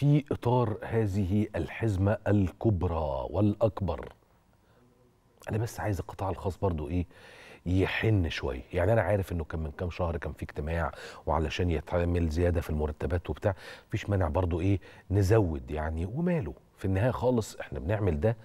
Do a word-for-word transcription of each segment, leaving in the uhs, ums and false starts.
في إطار هذه الحزمة الكبرى والأكبر، أنا بس عايز القطاع الخاص برضو إيه يحن شويه. يعني أنا عارف إنه كان من كام شهر كان في اجتماع وعلشان يتعمل زيادة في المرتبات وبتاع، مفيش مانع برضو إيه نزود يعني، وماله في النهاية خالص إحنا بنعمل ده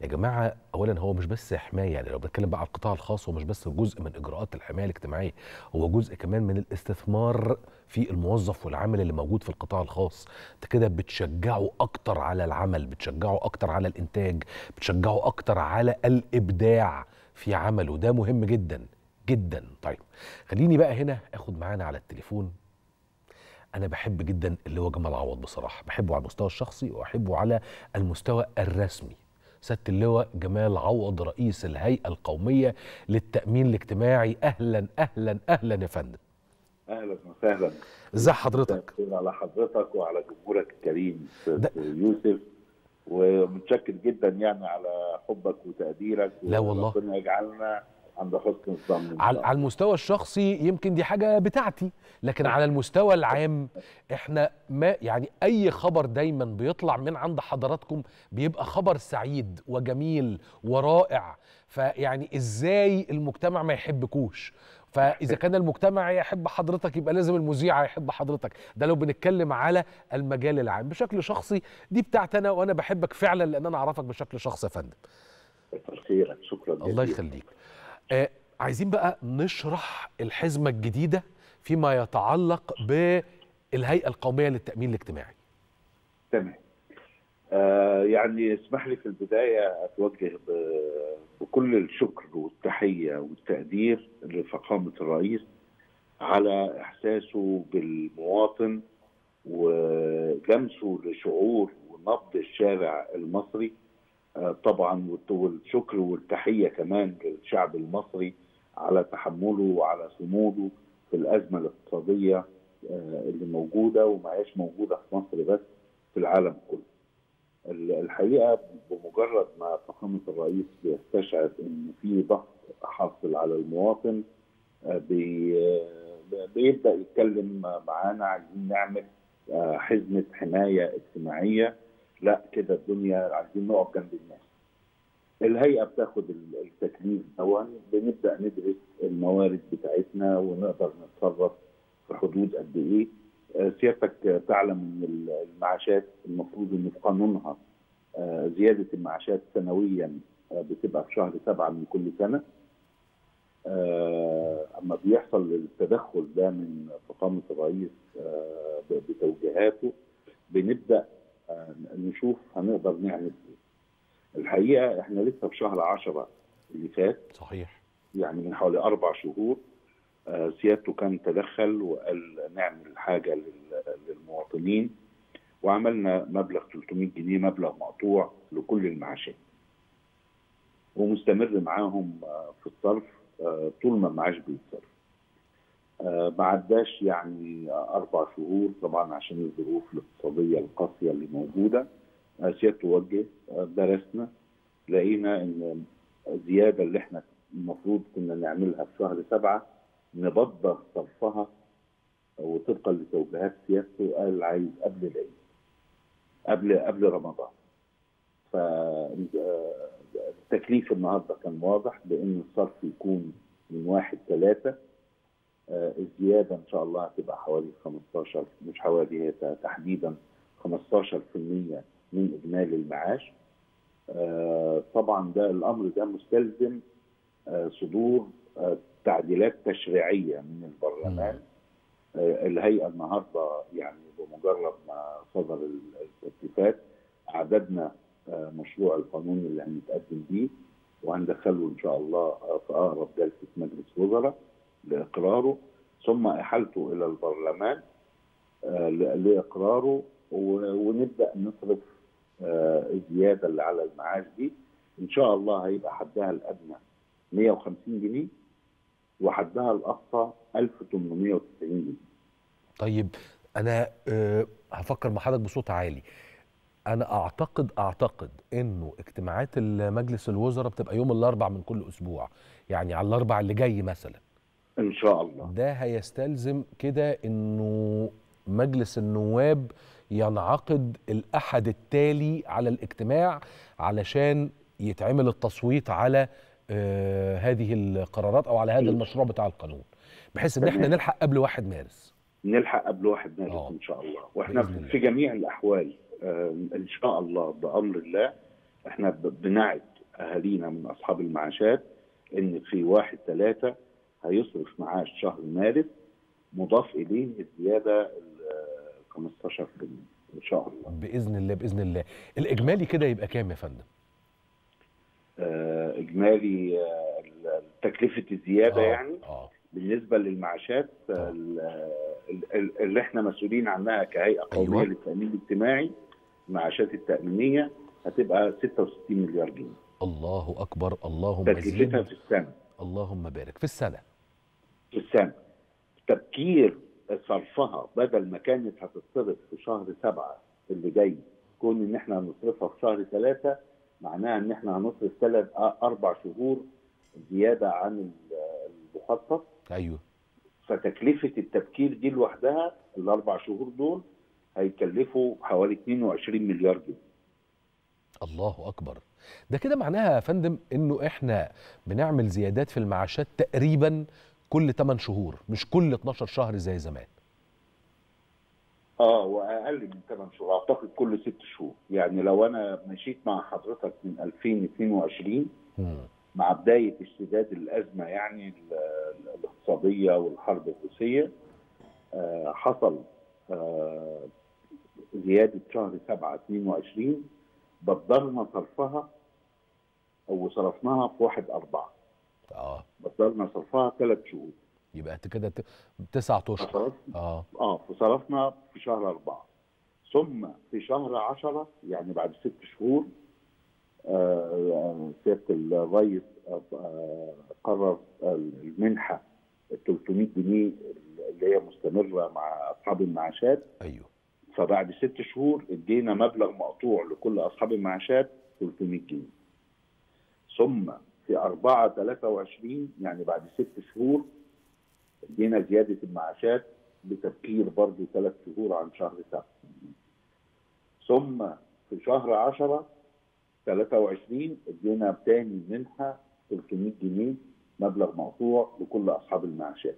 يا جماعه. اولا هو مش بس حمايه، يعني لو بنتكلم بقى على القطاع الخاص هو مش بس جزء من اجراءات الحمايه الاجتماعيه، هو جزء كمان من الاستثمار في الموظف والعامل اللي موجود في القطاع الخاص. انت كده بتشجعه اكتر على العمل، بتشجعه اكتر على الانتاج، بتشجعه اكتر على الابداع في عمله، ده مهم جدا جدا. طيب خليني بقى هنا اخد معانا على التليفون، انا بحب جدا اللي هو جمال عوض، بصراحه بحبه على المستوى الشخصي واحبه على المستوى الرسمي. سيادة اللواء جمال عوض رئيس الهيئة القومية للتأمين الاجتماعي، أهلا أهلا أهلا يا فندم. أهلا وسهلا. إزي حضرتك؟ على حضرتك وعلى جمهورك الكريم أستاذ يوسف، ومتشكر جدا يعني على حبك وتقديرك. لا والله ربنا يجعلنا عند حسن الظن. على المستوى الشخصي يمكن دي حاجة بتاعتي، لكن على المستوى العام احنا ما يعني أي خبر دايما بيطلع من عند حضراتكم بيبقى خبر سعيد وجميل ورائع، فيعني ازاي المجتمع ما يحبكوش؟ فإذا كان المجتمع يحب حضرتك يبقى لازم المذيع يحب حضرتك، ده لو بنتكلم على المجال العام. بشكل شخصي دي بتاعتي أنا، وأنا بحبك فعلا لأن أنا أعرفك بشكل شخصي يا فندم. كتر خيرك، شكرا جزيلا. الله يخليك. آه، عايزين بقى نشرح الحزمة الجديدة فيما يتعلق بالهيئة القومية للتأمين الاجتماعي. تمام. آه يعني اسمح لي في البداية أتوجه بكل الشكر والتحية والتقدير لفخامة الرئيس على إحساسه بالمواطن وجمسه لشعور ونبض الشارع المصري. طبعا والشكر والتحيه كمان للشعب المصري على تحمله وعلى صموده في الازمه الاقتصاديه اللي موجوده وما هياش موجوده في مصر بس، في العالم كله. الحقيقه بمجرد ما فخامه الرئيس بيستشعر ان في ضغط حاصل على المواطن بيبدا يتكلم معانا، عايزين نعمل حزمه حمايه اجتماعيه. لا كده الدنيا عايزين نقف جنب الناس. الهيئه بتاخد التكليف ده، بنبدا ندرس الموارد بتاعتنا ونقدر نتصرف في حدود قد ايه. سيادتك تعلم ان المعاشات المفروض ان في قانونها زياده المعاشات سنويا بتبقى في شهر سبعه من كل سنه. اما بيحصل التدخل ده من فخامه الرئيس بتوجيهاته بنبدا نشوف هنقدر نعمل ايه. الحقيقه احنا لسه في شهر عشرة اللي فات، صحيح، يعني من حوالي اربع شهور سيادته كان تدخل وقال نعمل حاجه للمواطنين، وعملنا مبلغ ثلاثمائة جنيه، مبلغ مقطوع لكل المعاشات ومستمر معاهم في الصرف طول ما المعاش بيتصرف. ما عداش يعني اربع شهور طبعا عشان الظروف الاقتصاديه القاسيه اللي موجوده. سيادته وجه، درسنا، لقينا ان الزياده اللي احنا المفروض كنا نعملها في شهر سبعه نبدأ صرفها، وطبقا لتوجيهات سيادته قال عايز قبل العيد، قبل قبل رمضان. فالتكليف النهارده كان واضح بان الصرف يكون من واحد ثلاثه. الزياده ان شاء الله هتبقى حوالي خمستاشر، مش حوالي، هي تحديدا خمستاشر في المية من اجمالي المعاش. طبعا ده الامر ده مستلزم صدور تعديلات تشريعيه من البرلمان. الهيئه النهارده يعني بمجرد ما صدر الاتفاق اعددنا مشروع القانون اللي هنتقدم بيه وهندخله ان شاء الله في اقرب جلسه مجلس وزراء لإقراره، ثم إحالته إلى البرلمان لإقراره، ونبدأ نصرف الزيادة اللي على المعاش دي. إن شاء الله هيبقى حدها الأدنى مية وخمسين جنيه وحدها الأقصى ألف وثمانمائة وتسعين جنيه. طيب أنا أه هفكر مع حضرتك بصوت عالي. أنا أعتقد أعتقد إنه اجتماعات مجلس الوزراء بتبقى يوم الأربع من كل أسبوع، يعني على الأربع اللي جاي مثلا ان شاء الله. ده هيستلزم كده انه مجلس النواب ينعقد الأحد التالي على الاجتماع علشان يتعمل التصويت على آه هذه القرارات أو على هذا المشروع بتاع القانون، بحيث إن إحنا نلحق قبل واحد مارس. نلحق قبل واحد مارس أوه. إن شاء الله، وإحنا في جميع الأحوال آه إن شاء الله بأمر الله إحنا بنعد أهالينا من أصحاب المعاشات إن في واحد ثلاثة هيصرف معاش شهر مارس مضاف إليه الزيادة خمستاشر بالمية إن شاء الله. بإذن الله بإذن الله. الإجمالي كده يبقى كام يا فندم؟ آه إجمالي آه تكلفة الزيادة آه يعني آه بالنسبة للمعاشات آه اللي إحنا مسؤولين عنها كهيئة قومية أيوة. للتأمين الاجتماعي، المعاشات التأمينية هتبقى ستة وستين مليار جنيه. الله أكبر. اللهم بارك. تكلفتها في السنة. اللهم بارك. في السنة. في السنة. تبكير صرفها بدل ما كانت هتتصرف في شهر سبعة اللي جاي، كون ان احنا هنصرفها في شهر ثلاثة معناها ان احنا هنصرف ثلاث اربع شهور زيادة عن المخطط. ايوه. فتكلفة التبكير دي لوحدها الاربع شهور دول هيكلفوا حوالي اتنين وعشرين مليار جنيه. الله اكبر. ده كده معناها يا فندم انه احنا بنعمل زيادات في المعاشات تقريبا كل تمن شهور، مش كل اتناشر شهر زي زمان. اه واقل من تمن شهور، اعتقد كل ست شهور. يعني لو انا مشيت مع حضرتك من ألفين واثنين وعشرين م. مع بدايه اشتداد الازمه يعني الاقتصاديه والحرب الروسيه، آه حصل آه زياده شهر سبعة اتنين وعشرين بدرنا صرفها او صرفناها في واحد أربعة. اه بطلنا صرفها ثلاث شهور، يبقى كده تسع اشهر. اه اه فصرفنا في شهر أربعة، ثم في شهر عشرة يعني بعد ست شهور آه سياده الرئيس آه قرر المنحه ال تلتمية جنيه اللي هي مستمره مع اصحاب المعاشات. ايوه. فبعد ست شهور ادينا مبلغ مقطوع لكل اصحاب المعاشات تلتمية جنيه. ثم في أربعة تلاتة وعشرين يعني بعد ست شهور ادينا زياده المعاشات بتبكير برضه ثلاث شهور عن شهر سبعة. ثم في شهر عشرة تلاتة وعشرين ادينا تاني منها تلتمية جنيه مبلغ مقطوع لكل اصحاب المعاشات.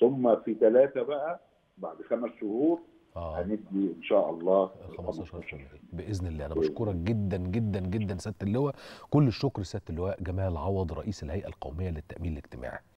ثم في ثلاثة بقى بعد خمس شهور هندي آه. ان شاء الله خمستاشر باذن الله. انا بشكرك جدا جدا جدا سياده اللواء، كل الشكر سياده اللواء جمال عوض رئيس الهيئه القوميه للتامين الاجتماعي.